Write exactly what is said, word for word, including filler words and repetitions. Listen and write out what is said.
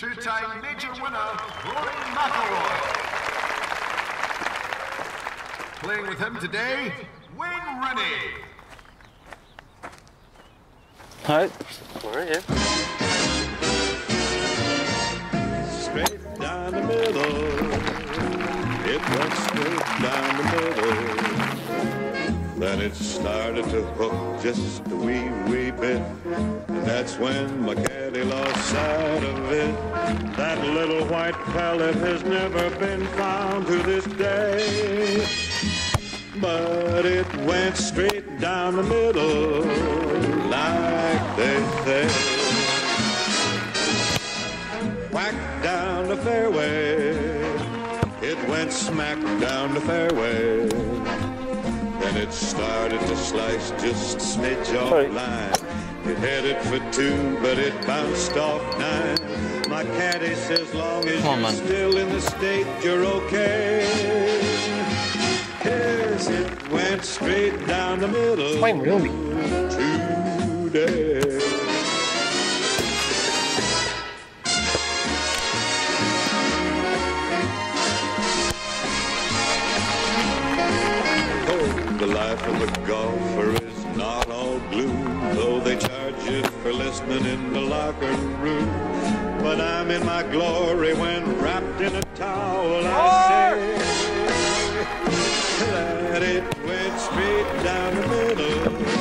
two-time major winner, Rory McIlroy. Playing with him today, Wayne Rooney. All right. All right, yeah. Straight down the middle. It went straight down the middle. Then it started to hook just a wee, wee bit. And that's when my caddy lost sight of it. That little white pellet has never been found to this day. But it went straight down the middle, like they say. Whack down the fairway, it went smack down the fairway. Then it started to slice just a smidge off line. It headed for two, but it bounced off nine. My caddy says, long as Come you're on, still in the state, you're okay. Yes, it went straight down the middle. Wayne Rooney. Today. Oh, the life of a golfer is not all gloom, though they charge you for listening in the locker room. But I'm in my glory when wrapped in a towel. I say. Let it went straight down the middle.